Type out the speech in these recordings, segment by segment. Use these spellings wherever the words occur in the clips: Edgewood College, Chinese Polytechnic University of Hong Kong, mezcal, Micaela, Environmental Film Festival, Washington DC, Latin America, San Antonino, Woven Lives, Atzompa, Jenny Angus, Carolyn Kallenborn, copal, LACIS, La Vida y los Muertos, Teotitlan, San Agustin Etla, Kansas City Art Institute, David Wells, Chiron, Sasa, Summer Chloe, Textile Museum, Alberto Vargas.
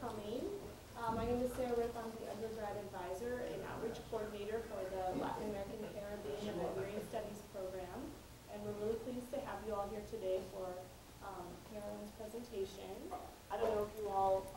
coming. My name is Sarah Riff. I'm the undergrad advisor and outreach coordinator for the Latin American, Caribbean, and Iberian Studies program. And we're really pleased to have you all here today for Carolyn's presentation. I don't know if you all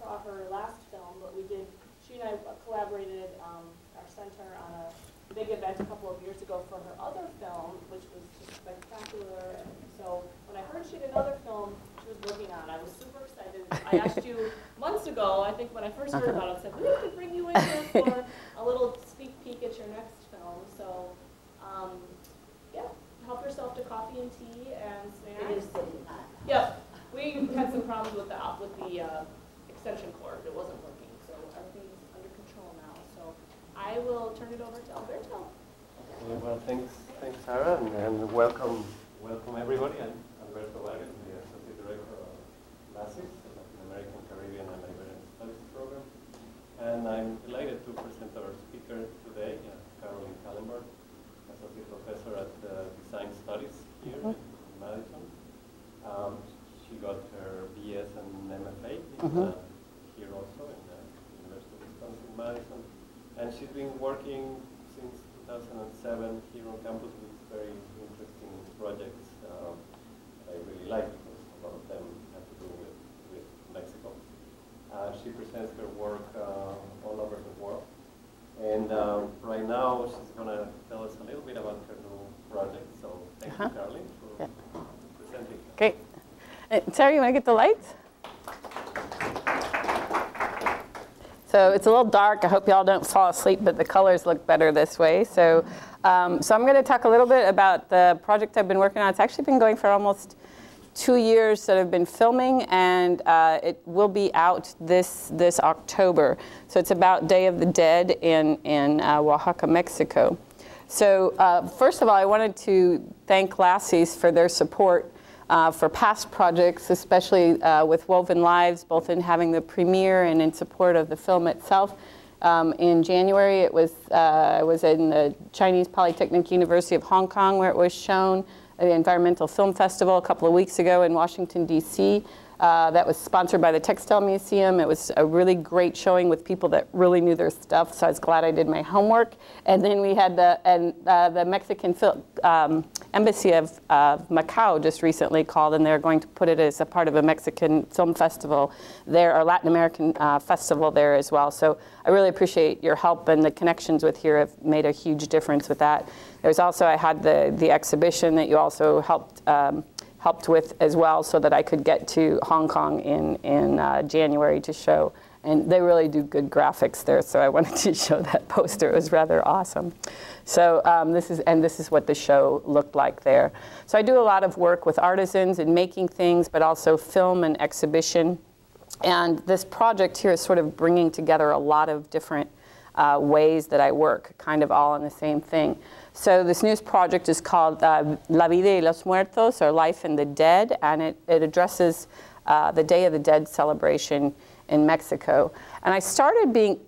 saw her last film, but we did, she and I collaborated, our center, on a big event a couple of years ago for her other film, which was just spectacular. And so when I heard she did another film she was working on, I was super excited. I asked you months ago, I think when I first heard about it, I said, we have to bring you in here for a little sneak peek at your next film. So, yeah, help yourself to coffee and tea and snacks. It is sitting hot. Yep, we had some problems with the extension cord. It wasn't working, so everything's under control now. So I will turn it over to Alberto. Well, thanks, Sarah, and welcome everybody. I'm Alberto Vargas, the Associate Director of LACIS, the Latin American, Caribbean, and Iberian Studies program. And I'm delighted to present our speaker today, Carolyn Kallenborn, Associate Professor at Design Studies here in Madison. She got her BS and MFA here also in the University of Wisconsin-Madison. And she's been working since 2007 here on campus with very interesting projects that I really like because a lot of them have to do with Mexico. She presents her work all over the world. And right now, she's going to tell us a little bit about her new project. So thank you, Carolyn, for presenting. Great. Sarah, you want to get the lights? So it's a little dark. I hope y'all don't fall asleep, but the colors look better this way. So, I'm going to talk a little bit about the project I've been working on. It's actually been going for almost 2 years that I've been filming, and it will be out this October. So it's about Day of the Dead in Oaxaca, Mexico. So first of all, I wanted to thank LACIS for their support for past projects, especially with Woven Lives, both in having the premiere and in support of the film itself. In January, it was in the Chinese Polytechnic University of Hong Kong, where it was shown. The Environmental Film Festival a couple of weeks ago in Washington, DC. That was sponsored by the Textile Museum. It was a really great showing with people that really knew their stuff, so I was glad I did my homework. And then we had the Mexican Embassy of Macau just recently called, and they're going to put it as a part of a Mexican film festival there, or Latin American festival there as well. So I really appreciate your help, and the connections with here have made a huge difference with that. There's also, I had the exhibition that you also helped with as well, so that I could get to Hong Kong in January to show. And they really do good graphics there, so I wanted to show that poster. It was rather awesome. So this is what the show looked like there. So I do a lot of work with artisans and making things, but also film and exhibition. And this project here is sort of bringing together a lot of different ways that I work, kind of all on the same thing. So this new project is called La Vida y los Muertos, or Life and the Dead, and it addresses the Day of the Dead celebration in Mexico. And I started being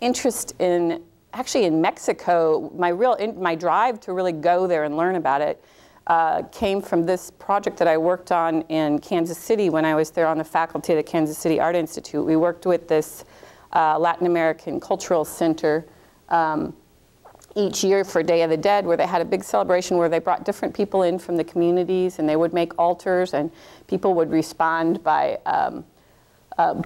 interested in Mexico. My drive to really go there and learn about it came from this project that I worked on in Kansas City when I was there on the faculty at the Kansas City Art Institute. We worked with this Latin American Cultural Center each year for Day of the Dead, where they had a big celebration where they brought different people in from the communities, and they would make altars, and people would respond by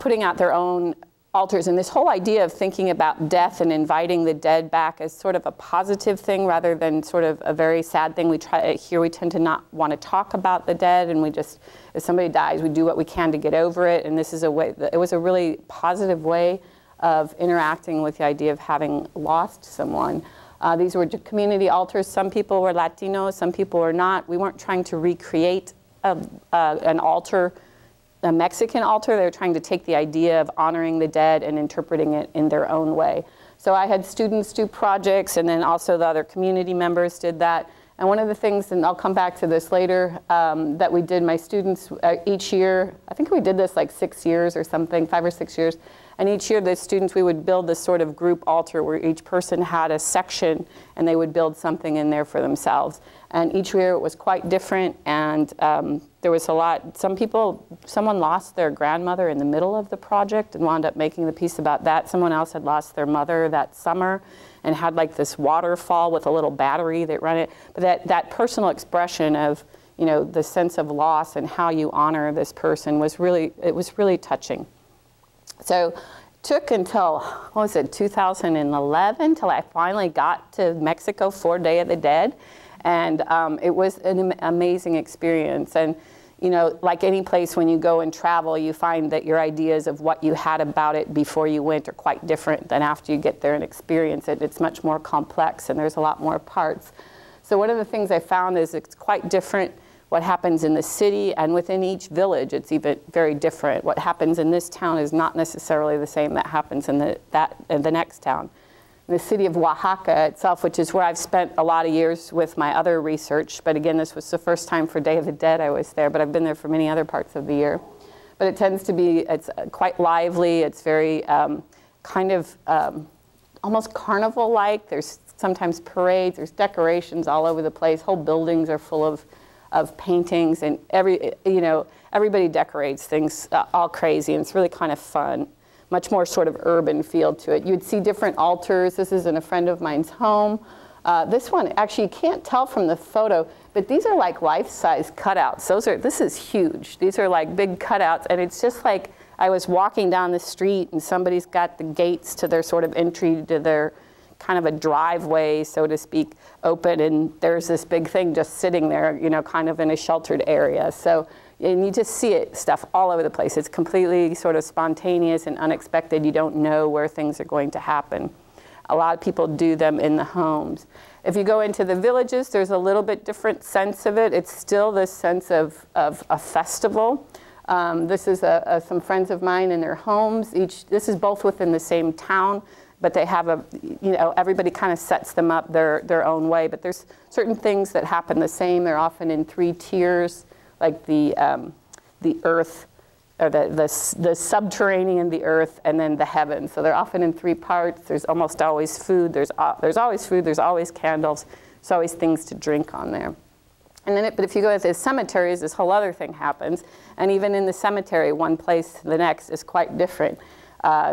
putting out their own altars. And this whole idea of thinking about death and inviting the dead back as sort of a positive thing rather than sort of a very sad thing. We tend to not want to talk about the dead, and we just, if somebody dies, we do what we can to get over it. And this is a way, it was a really positive way of interacting with the idea of having lost someone. These were community altars. Some people were Latinos, some people were not. We weren't trying to recreate an altar, a Mexican altar. They were trying to take the idea of honoring the dead and interpreting it in their own way. So I had students do projects, and then also the other community members did that. And one of the things, and I'll come back to this later, that we did, my students each year, I think we did this like 6 years or something, 5 or 6 years, and each year the students, we would build this sort of group altar where each person had a section and they would build something in there for themselves. And each year it was quite different, and there was a lot, someone lost their grandmother in the middle of the project and wound up making the piece about that. Someone else had lost their mother that summer and had like this waterfall with a little battery that ran it. But that personal expression of, you know, the sense of loss and how you honor this person was really, it was really touching. So it took until, what was it, 2011, till I finally got to Mexico for Day of the Dead. And it was an amazing experience. And, you know, like any place when you go and travel, you find that your ideas of what you had about it before you went are quite different than after you get there and experience it. It's much more complex and there's a lot more parts. So one of the things I found is it's quite different what happens in the city, and within each village it's even very different. What happens in this town is not necessarily the same that happens in the next town. The city of Oaxaca itself, which is where I've spent a lot of years with my other research, but again, this was the first time for Day of the Dead I was there, but I've been there for many other parts of the year. But it tends to be, it's quite lively, it's very kind of almost carnival-like. There's sometimes parades, there's decorations all over the place, whole buildings are full of paintings, and everybody decorates things all crazy, and it's really kind of fun. Much more sort of urban feel to it. You'd see different altars. This is in a friend of mine's home. This one, actually, you can't tell from the photo, but these are like life-size cutouts. This is huge. These are like big cutouts, and it's just like I was walking down the street, and somebody's got the gates to their sort of entry to their kind of a driveway, so to speak, open, and there's this big thing just sitting there, you know, kind of in a sheltered area. So. And you just see it, stuff all over the place. It's completely sort of spontaneous and unexpected. You don't know where things are going to happen. A lot of people do them in the homes. If you go into the villages, there's a little bit different sense of it. It's still this sense of a festival. This is some friends of mine in their homes. This is both within the same town, but they have everybody kind of sets them up their own way. But there's certain things that happen the same. They're often in 3 tiers. Like the earth, or the subterranean, the earth, and then the heaven. So they're often in 3 parts. There's almost always food. There's always food. There's always candles. There's always things to drink on there. And then, but if you go to the cemeteries, this whole other thing happens. And even in the cemetery, one place to the next is quite different.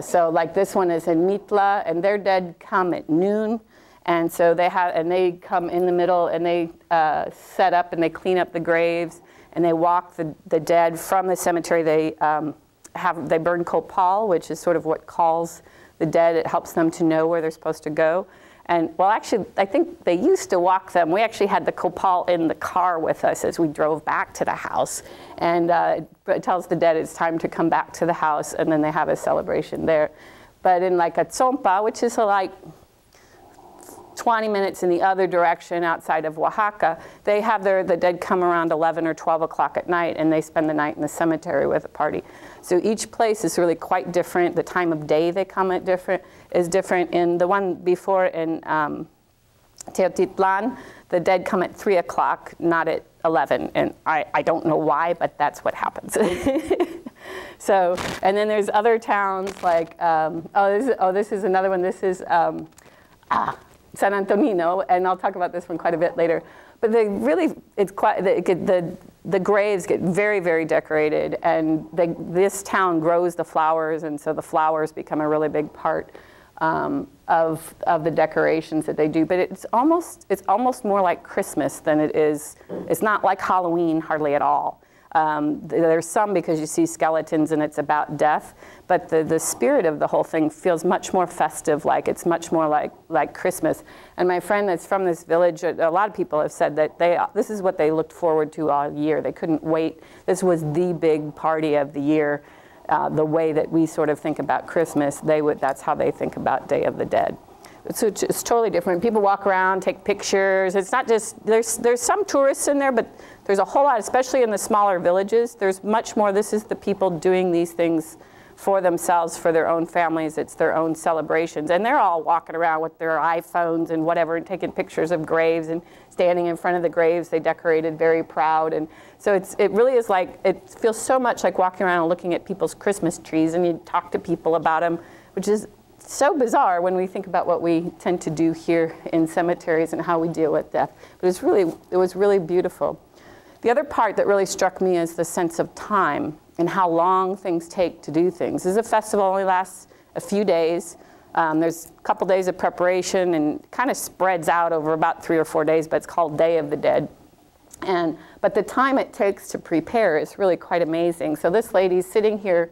So like this one is in Mitla, and their dead come at noon. And so they come in the middle, and they set up and they clean up the graves. And they walk the dead from the cemetery. They burn copal, which is sort of what calls the dead. It helps them to know where they're supposed to go. And well, actually, I think they used to walk them. We actually had the copal in the car with us as we drove back to the house. And it tells the dead it's time to come back to the house, and then they have a celebration there. But in like Atzompa, which is like 20 minutes in the other direction outside of Oaxaca, they have the dead come around 11 or 12 o'clock at night, and they spend the night in the cemetery with a party. So each place is really quite different. The time of day they come at is different. In the one before in Teotitlan, the dead come at 3 o'clock, not at 11. And I don't know why, but that's what happens. So, and then there's other towns like, this is another one. This is, San Antonino, and I'll talk about this one quite a bit later. But they really, it's quite, the graves get very, very decorated, and this town grows the flowers, and so the flowers become a really big part of the decorations that they do. But it's almost more like Christmas than it is. It's not like Halloween hardly at all. There's some, because you see skeletons and it's about death, but the spirit of the whole thing feels much more festive, like it's much more like Christmas. And my friend that's from this village, a lot of people have said that this is what they looked forward to all year. They couldn't wait. This was the big party of the year. The way that we sort of think about Christmas, that's how they think about Day of the Dead. So it's totally different. People walk around, take pictures. It's not just, there's some tourists in there, but there's a whole lot, especially in the smaller villages. There's much more. This is the people doing these things for themselves, for their own families. It's their own celebrations. And they're all walking around with their iPhones and whatever, and taking pictures of graves and standing in front of the graves they decorated, very proud. And so it really is like, it feels so much like walking around and looking at people's Christmas trees, and you talk to people about them, which is so bizarre when we think about what we tend to do here in cemeteries and how we deal with death. But it was really beautiful. The other part that really struck me is the sense of time and how long things take to do things. This festival only lasts a few days. There's a couple days of preparation and kind of spreads out over about 3 or 4 days, but it's called Day of the Dead. But the time it takes to prepare is really quite amazing. So this lady's sitting here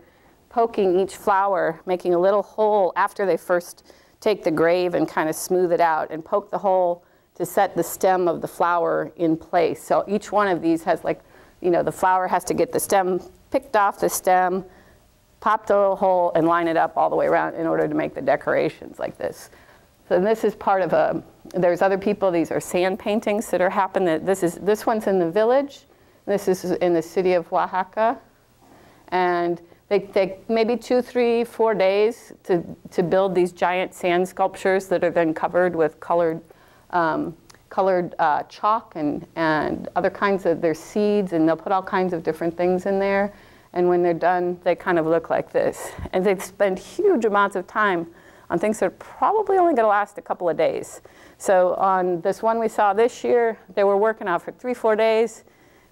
poking each flower, making a little hole after they first take the grave and kind of smooth it out, and poke the hole to set the stem of the flower in place. So each one of these has, like, you know, the flower has to get the stem picked off the stem, pop the little hole, and line it up all the way around in order to make the decorations like this. So this is part of a, there's other people, these are sand paintings that are happening. This one's in the village, this is in the city of Oaxaca, and they take maybe 2, 3, 4 days to build these giant sand sculptures that are then covered with colored chalk and other kinds of their seeds, and they'll put all kinds of different things in there. And when they're done, they kind of look like this. And they spend huge amounts of time on things that are probably only going to last a couple of days. So on this one we saw this year, they were working on for 3, 4 days.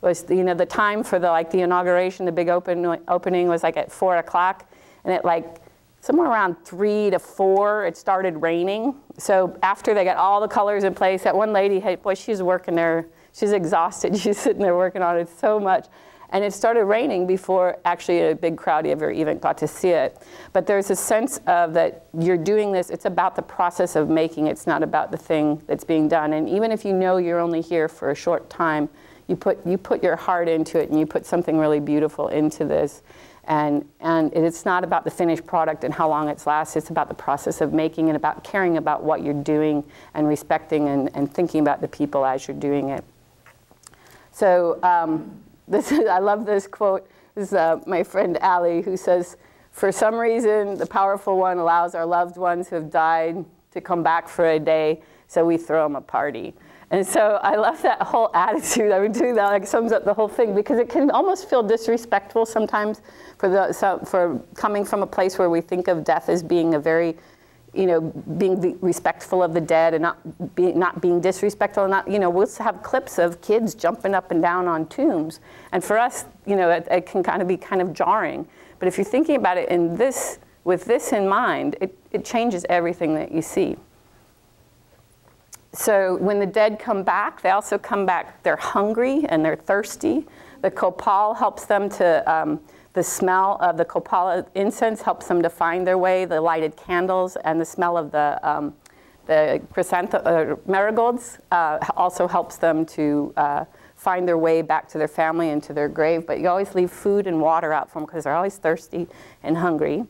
It was, you know, the time for the, like, the inauguration, the big opening was like at 4 o'clock, and at like somewhere around 3 to 4 it started raining. So after they got all the colors in place, that one lady, hey, boy, she's working there. She's exhausted. She's sitting there working on it so much. And it started raining before actually a big crowd ever even got to see it. But there's a sense of that you're doing this, it's about the process of making, it's not about the thing that's being done. And even if you know you're only here for a short time, you put your heart into it, and you put something really beautiful into this. And it's not about the finished product and how long it's lasts, it's about the process of making, and about caring about what you're doing, and respecting and thinking about the people as you're doing it. So, I love this quote. This is my friend Allie, who says, "For some reason, the powerful one allows our loved ones who have died to come back for a day, so we throw them a party." And so I love that whole attitude. I mean, too, that like sums up the whole thing, because it can almost feel disrespectful sometimes for coming from a place where we think of death as being a very, you know, being respectful of the dead, and not being disrespectful, and not, you know, we'll have clips of kids jumping up and down on tombs. And for us, you know, it can kind of be kind of jarring. But if you're thinking about it in this, with this in mind, it changes everything that you see. So when the dead come back, they also come back, they're hungry and they're thirsty. The copal helps them to, the smell of the copal incense helps them to find their way, the lighted candles and the smell of the marigolds also helps them to find their way back to their family and to their grave. But you always leave food and water out for them, because they're always thirsty and hungry.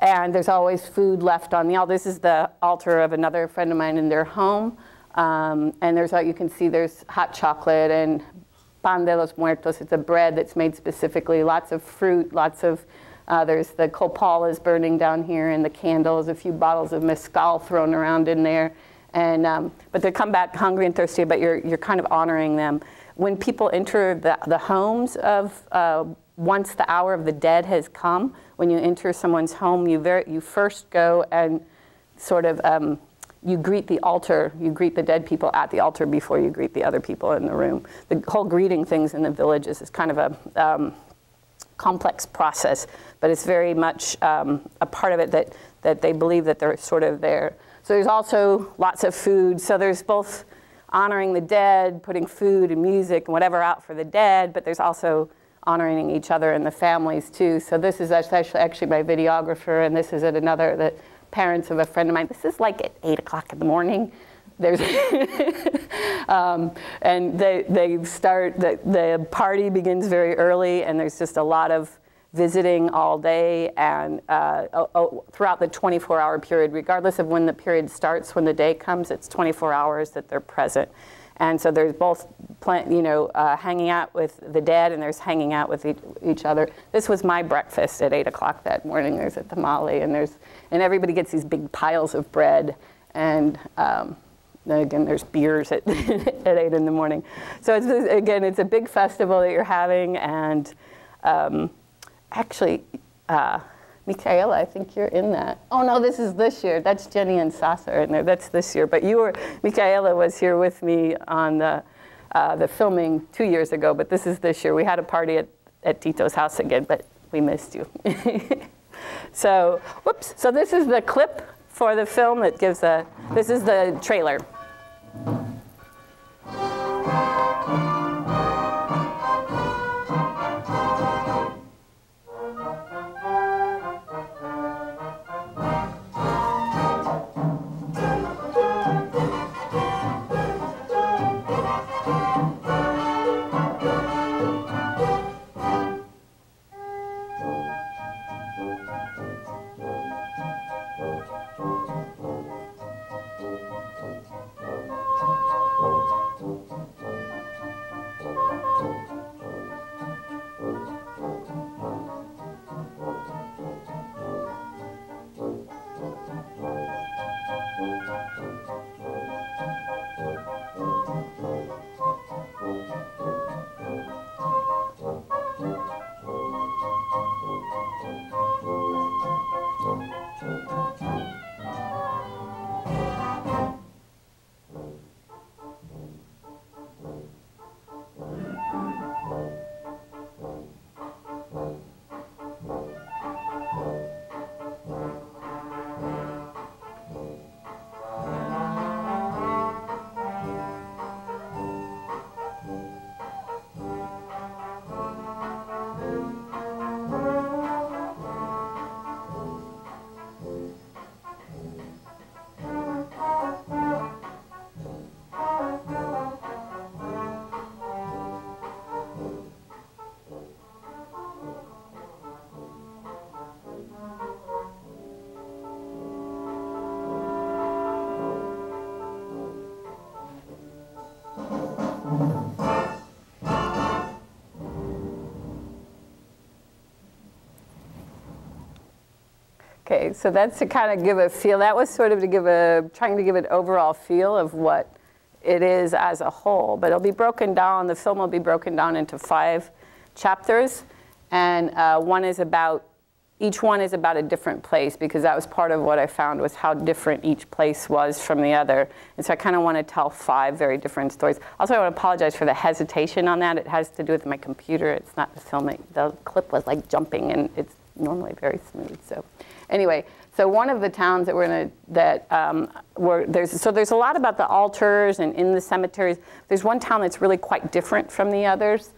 And there's always food left on the altar. This is the altar of another friend of mine in their home. And there's, you can see there's hot chocolate and pan de los muertos. It's a bread that's made specifically. Lots of fruit, lots of, there's the copal is burning down here, and the candles, a few bottles of mezcal thrown around in there. And, but they come back hungry and thirsty, but you're kind of honoring them. When people enter the homes of, once the hour of the dead has come, when you enter someone's home, you first go and sort of you greet the altar. You greet the dead people at the altar before you greet the other people in the room. The whole greeting things in the villages is kind of a complex process, but it's very much a part of it that they believe that they're sort of there. So there's also lots of food. So there's both honoring the dead, putting food and music and whatever out for the dead, but there's also honoring each other and the families too. So this is actually my videographer, and this is at another, the parents of a friend of mine. This is like at 8 o'clock in the morning. There's and they start, the party begins very early, and there's just a lot of visiting all day and throughout the 24-hour period, regardless of when the period starts, when the day comes, it's 24 hours that they're present. And so there's both, hanging out with the dead, and there's hanging out with each other. This was my breakfast at 8 o'clock that morning. There's a tamale, and everybody gets these big piles of bread, and again, there's beers at, at 8 in the morning. So it's, again, it's a big festival that you're having, and actually, Micaela, I think you're in that. Oh no, this is this year. That's Jenny and Sasa are in there. That's this year. But you were, Micaela was here with me on the filming 2 years ago. But this is this year. We had a party at Tito's house again, but we missed you. So, whoops. So this is the clip for the film that gives a. This is the trailer. Okay, so that's to kind of give a feel. That was sort of to give a, trying to give an overall feel of what it is as a whole. But it'll be broken down, the film will be broken down into 5 chapters. And one is about, each one is about a different place, because that was part of what I found was how different each place was from the other. And so I kind of want to tell 5 very different stories. Also, I want to apologize for the hesitation on that. It has to do with my computer. It's not the filming. The clip was like jumping, and it's normally very smooth, so. Anyway, so one of the towns that we're gonna, that there's a lot about the altars and in the cemeteries. There's one town that's really quite different from the others.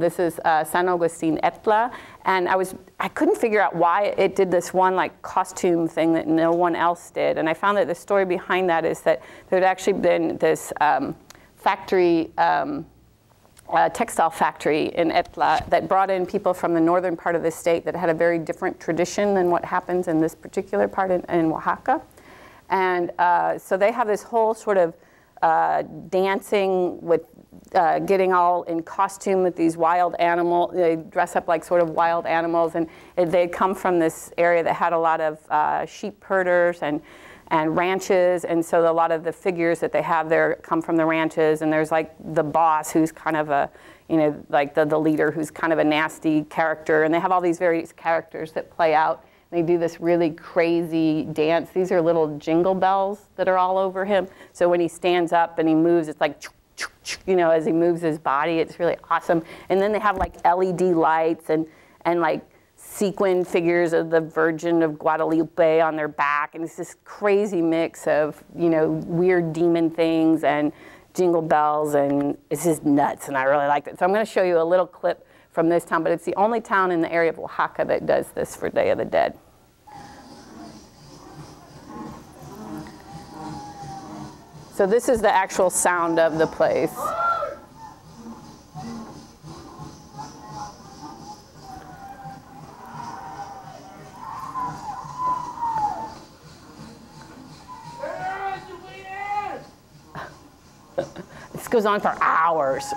This is San Agustin Etla, and I couldn't figure out why it did this one like costume thing that no one else did. And I found that the story behind that is that there'd actually been this factory. A textile factory in Etla that brought in people from the northern part of the state that had a very different tradition than what happens in this particular part in Oaxaca. And so they have this whole sort of dancing with getting all in costume with these wild animals. They dress up like sort of wild animals, and they come from this area that had a lot of sheep herders and ranches, and so a lot of the figures that they have there come from the ranches, and there's like the boss who's kind of a, like the leader who's kind of a nasty character, and they have all these various characters that play out, and they do this really crazy dance. These are little jingle bells that are all over him, so when he stands up and he moves, it's like, as he moves his body, it's really awesome. And then they have like LED lights and like sequin figures of the Virgin of Guadalupe on their back, and it's this crazy mix of weird demon things and jingle bells, and it's just nuts, and I really liked it. So I'm going to show you a little clip from this town, but it's the only town in the area of Oaxaca that does this for Day of the Dead. So this is the actual sound of the place. goes on for hours.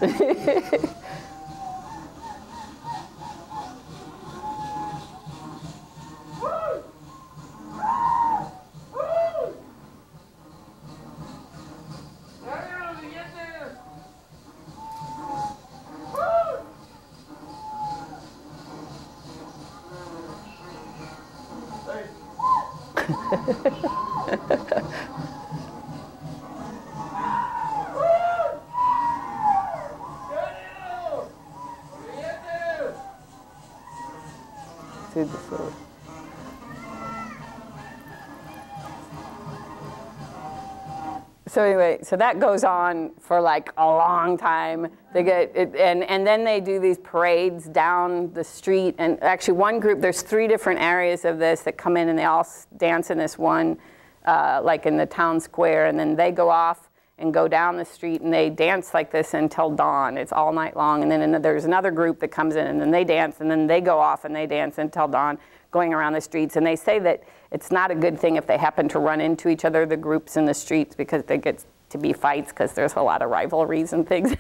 So anyway, so that goes on for like a long time. They get it, and then they do these parades down the street. And actually, one group, there's three different areas of this that come in, and they all dance in this one, like in the town square. And then they go off and go down the street, and they dance like this until dawn. It's all night long. And then there's another group that comes in, and then they dance, and then they go off and they dance until dawn, going around the streets. And they say that it's not a good thing if they happen to run into each other, the groups in the streets, because they get to be fights because there's a lot of rivalries and things.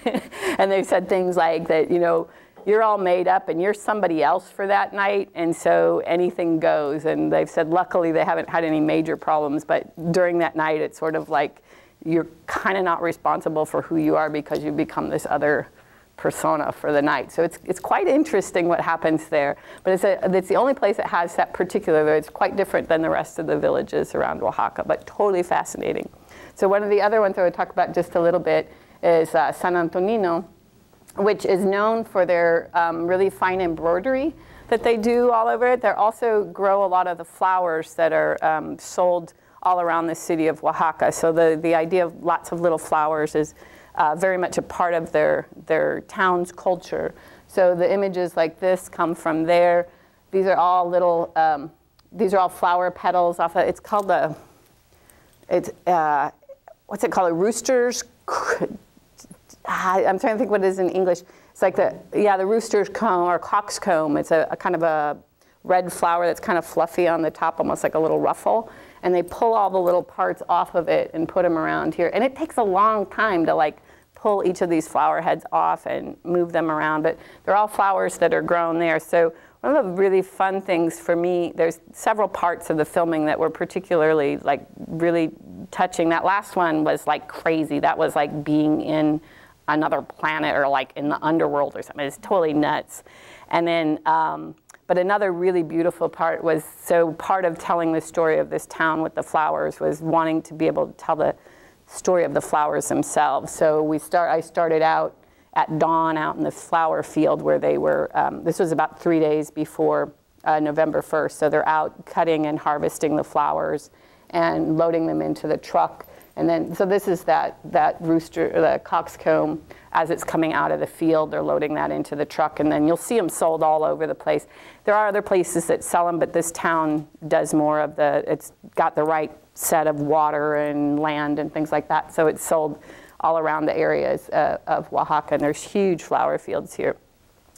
And they've said things like that, you know, you're all made up and you're somebody else for that night, and so anything goes. And they've said luckily they haven't had any major problems, but during that night it's sort of like you're kind of not responsible for who you are because you become this other persona for the night. So it's quite interesting what happens there. But it's the only place that has that particular. It's quite different than the rest of the villages around Oaxaca, but totally fascinating. So one of the other ones I would talk about just a little bit is San Antonino, which is known for their really fine embroidery that they do all over it. They also grow a lot of the flowers that are sold all around the city of Oaxaca. So the idea of lots of little flowers is very much a part of their town's culture. So the images like this come from there. These are all little, these are all flower petals off of, it's called a, it's, what's it called, a rooster's, I'm trying to think what it is in English. It's like the, yeah, the rooster's comb or cock's comb. It's a kind of a red flower that's kind of fluffy on the top, almost like a little ruffle. And they pull all the little parts off of it and put them around here. And it takes a long time to like pull each of these flower heads off and move them around. But they're all flowers that are grown there. So one of the really fun things for me, there's several parts of the filming that were particularly like really touching. That last one was like crazy. That was like being in another planet or like in the underworld or something. It's totally nuts. And then, but another really beautiful part was, so part of telling the story of this town with the flowers was wanting to be able to tell the story of the flowers themselves. So I started out at dawn out in the flower field where they were, this was about 3 days before November 1st. So they're out cutting and harvesting the flowers and loading them into the truck. And then, so this is that rooster, the cockscomb, as it's coming out of the field, they're loading that into the truck, and then you'll see them sold all over the place. There are other places that sell them, but this town does more of the, it's got the right set of water and land and things like that, so it's sold all around the areas of Oaxaca, and there's huge flower fields here.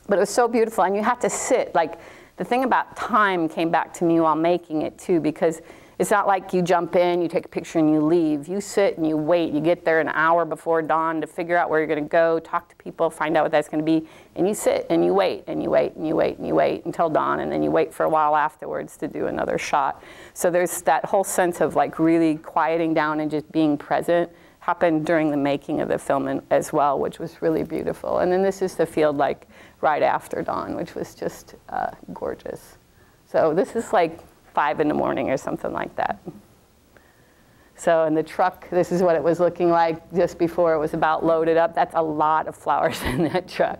But it was so beautiful, and you have to sit, like, the thing about time came back to me while making it too, because it's not like you jump in, you take a picture, and you leave. You sit and you wait. You get there an hour before dawn to figure out where you're going to go, talk to people, find out what that's going to be. And you sit and you wait and you wait and you wait and you wait until dawn. And then you wait for a while afterwards to do another shot. So there's that whole sense of like really quieting down and just being present happened during the making of the film as well, which was really beautiful. And then this is the field like right after dawn, which was just gorgeous. So this is like 5 in the morning or something like that. So in the truck, this is what it was looking like just before it was about loaded up. That's a lot of flowers in that truck.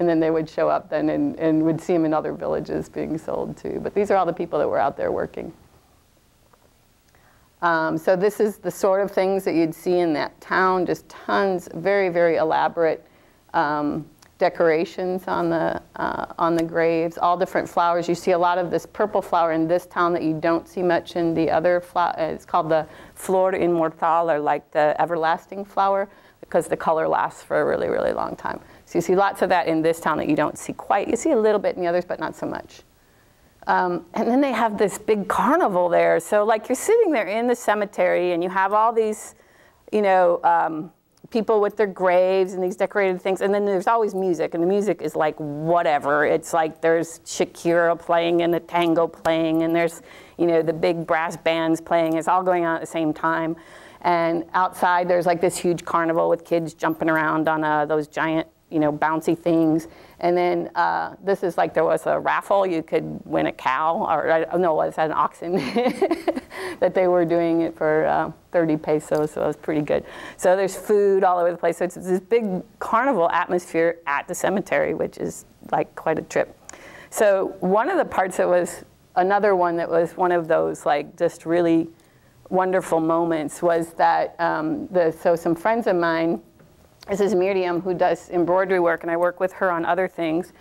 And then they would show up then and would see them in other villages being sold too. But these are all the people that were out there working. So this is the sort of things that you'd see in that town, just tons, very, very elaborate decorations on the graves, all different flowers. You see a lot of this purple flower in this town that you don't see much in the other flower. It's called the flor inmortal, or like the everlasting flower, because the color lasts for a really, really long time. So you see lots of that in this town that you don't see quite. You see a little bit in the others, but not so much. And then they have this big carnival there. So like you're sitting there in the cemetery and you have all these, you know, people with their graves and these decorated things, and then there's always music, and the music is like whatever. It's like there's Shakira playing and a tango playing, and there's, you know, the big brass bands playing. It's all going on at the same time. And outside there's like this huge carnival with kids jumping around on those giant, you know, bouncy things. And then this is like, there was a raffle. You could win a cow, or no, it was an oxen that they were doing it for 30 pesos, so it was pretty good. So there's food all over the place. So it's this big carnival atmosphere at the cemetery, which is like quite a trip. So one of the parts that was, another one that was one of those like just really wonderful moments was that, so some friends of mine, this is Miriam, who does embroidery work, and I work with her on other things,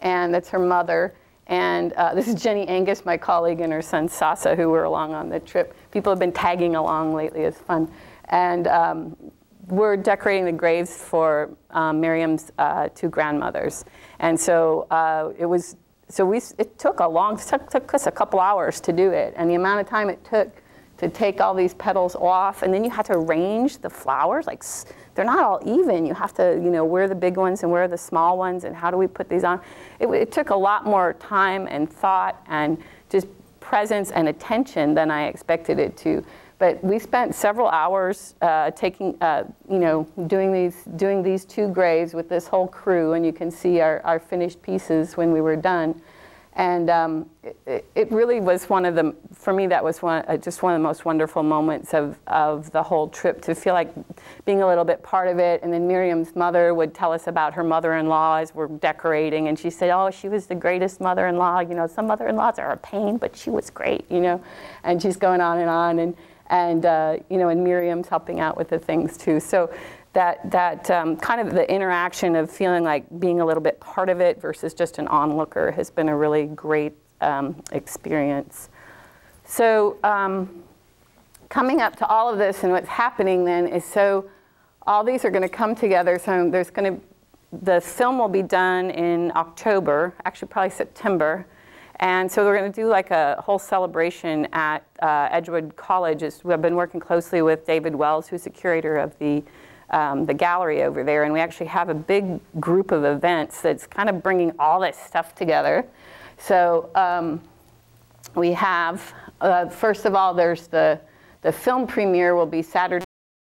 and that's her mother. And this is Jenny Angus, my colleague, and her son Sasa, who were along on the trip. People have been tagging along lately, it's fun. And we're decorating the graves for Miriam's two grandmothers. And so it was, so we, it took us a couple hours to do it, and the amount of time it took to take all these petals off, and then you had to arrange the flowers, like they're not all even. You have to, you know, where are the big ones and where are the small ones, and how do we put these on? It took a lot more time and thought and just presence and attention than I expected it to. But we spent several hours taking, you know, doing these two graves with this whole crew, and you can see our finished pieces when we were done. And it really was one of the, for me, that was one, just one of the most wonderful moments of the whole trip, to feel like being a little bit part of it. And then Miriam's mother would tell us about her mother-in-law as we're decorating. And she said, oh, she was the greatest mother-in-law. You know, some mother-in-laws are a pain, but she was great, you know. And she's going on and on. And you know, and Miriam's helping out with the things, too. So that kind of the interaction of feeling like being a little bit part of it versus just an onlooker has been a really great experience. So coming up to all of this and what's happening then is, so all these are going to come together. So there's going to, the film will be done in October, actually probably September. And so we're going to do like a whole celebration at Edgewood College. We've been working closely with David Wells, who's the curator of the gallery over there, and we actually have a big group of events that's kind of bringing all this stuff together. So we have, first of all, there's the film premiere will be Saturday,